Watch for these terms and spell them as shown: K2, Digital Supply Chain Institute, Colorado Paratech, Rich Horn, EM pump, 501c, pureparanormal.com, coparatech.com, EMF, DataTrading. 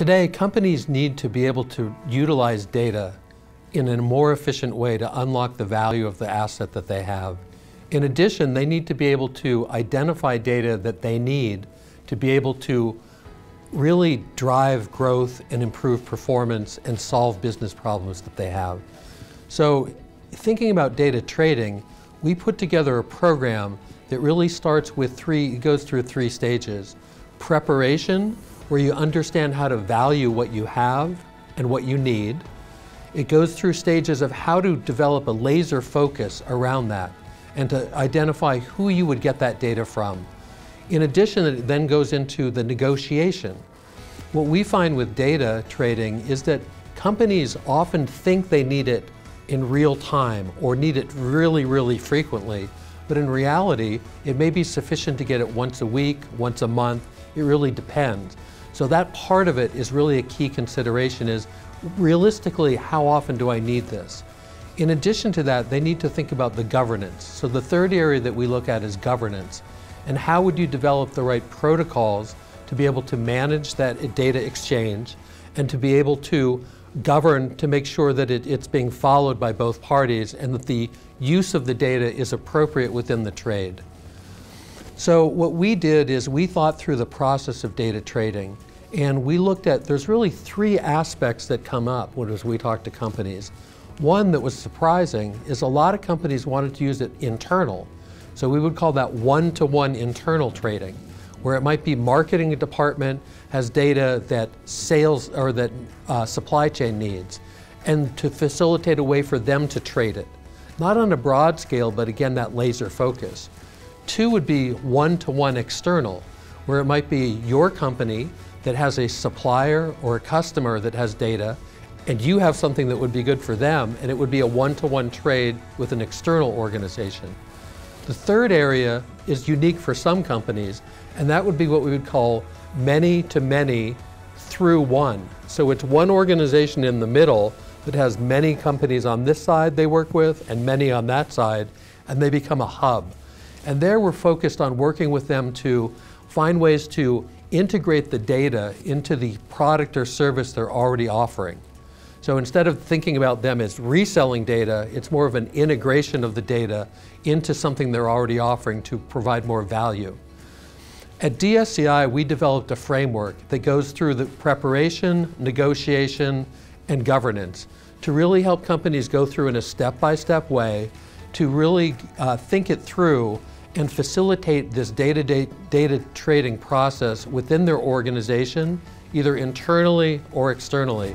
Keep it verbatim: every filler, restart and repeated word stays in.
Today, companies need to be able to utilize data in a more efficient way to unlock the value of the asset that they have. In addition, they need to be able to identify data that they need to be able to really drive growth and improve performance and solve business problems that they have. So, thinking about data trading, we put together a program that really starts with three, it goes through three stages. Preparation, where you understand how to value what you have and what you need. It goes through stages of how to develop a laser focus around that and to identify who you would get that data from. In addition, it then goes into the negotiation. What we find with data trading is that companies often think they need it in real time or need it really, really frequently, but in reality, it may be sufficient to get it once a week, once a month. It really depends. So that part of it is really a key consideration is, realistically, how often do I need this? In addition to that, they need to think about the governance. So the third area that we look at is governance. And how would you develop the right protocols to be able to manage that data exchange and to be able to govern to make sure that it, it's being followed by both parties and that the use of the data is appropriate within the trade. So what we did is we thought through the process of data trading, and we looked at, there's really three aspects that come up when we talk to companies. One that was surprising is a lot of companies wanted to use it internal. So we would call that one-to-one internal trading, where it might be marketing department has data that sales or that uh, supply chain needs, and to facilitate a way for them to trade it. Not on a broad scale, but again, that laser focus. Two would be one-to-one external, where it might be your company that has a supplier or a customer that has data, and you have something that would be good for them, and it would be a one-to-one trade with an external organization. The third area is unique for some companies, and that would be what we would call many-to-many through one. So it's one organization in the middle that has many companies on this side they work with and many on that side, and they become a hub. And there we're focused on working with them to find ways to integrate the data into the product or service they're already offering. So instead of thinking about them as reselling data, it's more of an integration of the data into something they're already offering to provide more value. At D S C I, we developed a framework that goes through the preparation, negotiation, and governance to really help companies go through in a step-by-step way to really uh, think it through and facilitate this day-to-day data trading process within their organization, either internally or externally.